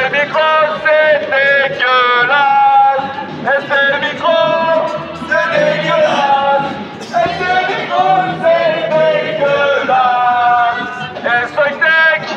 le micro c'est dégueulasse. Et ce micro c'est dégueulasse. Et ce micro c'est dégueulasse. Et ce tech